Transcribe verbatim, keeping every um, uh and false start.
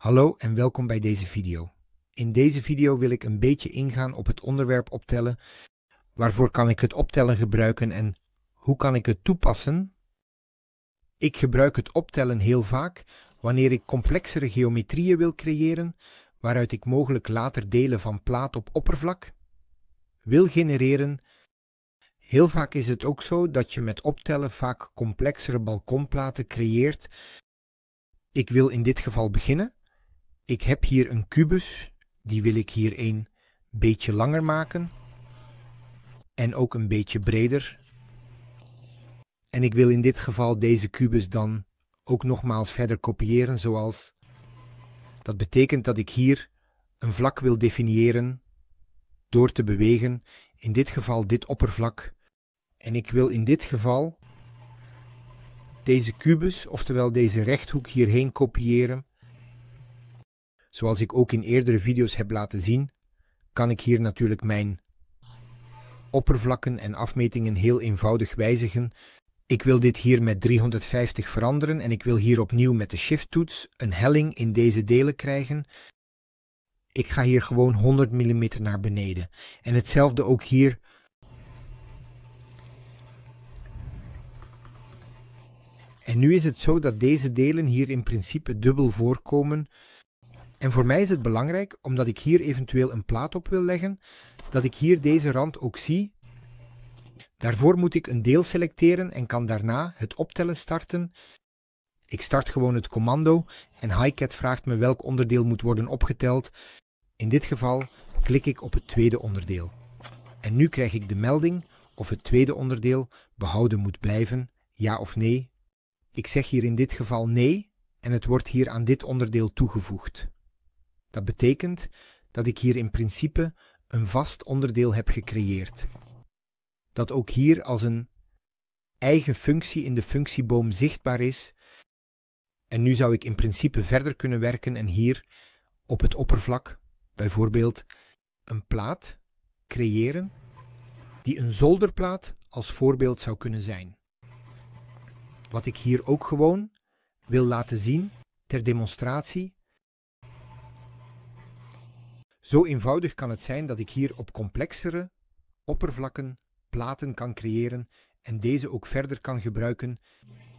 Hallo en welkom bij deze video. In deze video wil ik een beetje ingaan op het onderwerp optellen. Waarvoor kan ik het optellen gebruiken en hoe kan ik het toepassen? Ik gebruik het optellen heel vaak wanneer ik complexere geometrieën wil creëren, waaruit ik mogelijk later delen van plaat op oppervlak wil genereren. Heel vaak is het ook zo dat je met optellen vaak complexere balkonplaten creëert. Ik wil in dit geval beginnen. Ik heb hier een kubus, die wil ik hier een beetje langer maken en ook een beetje breder. En ik wil in dit geval deze kubus dan ook nogmaals verder kopiëren zoals. Dat betekent dat ik hier een vlak wil definiëren door te bewegen, in dit geval dit oppervlak. En ik wil in dit geval deze kubus, oftewel deze rechthoek hierheen kopiëren. Zoals ik ook in eerdere video's heb laten zien, kan ik hier natuurlijk mijn oppervlakken en afmetingen heel eenvoudig wijzigen. Ik wil dit hier met driehonderdvijftig veranderen en ik wil hier opnieuw met de shift-toets een helling in deze delen krijgen. Ik ga hier gewoon honderd millimeter naar beneden. En hetzelfde ook hier. En nu is het zo dat deze delen hier in principe dubbel voorkomen. En voor mij is het belangrijk, omdat ik hier eventueel een plaat op wil leggen, dat ik hier deze rand ook zie. Daarvoor moet ik een deel selecteren en kan daarna het optellen starten. Ik start gewoon het commando en HiCAD vraagt me welk onderdeel moet worden opgeteld. In dit geval klik ik op het tweede onderdeel. En nu krijg ik de melding of het tweede onderdeel behouden moet blijven, ja of nee. Ik zeg hier in dit geval nee en het wordt hier aan dit onderdeel toegevoegd. Dat betekent dat ik hier in principe een vast onderdeel heb gecreëerd. Dat ook hier als een eigen functie in de functieboom zichtbaar is. En nu zou ik in principe verder kunnen werken en hier op het oppervlak bijvoorbeeld een plaat creëren die een zolderplaat als voorbeeld zou kunnen zijn. Wat ik hier ook gewoon wil laten zien ter demonstratie. Zo eenvoudig kan het zijn dat ik hier op complexere oppervlakken platen kan creëren en deze ook verder kan gebruiken.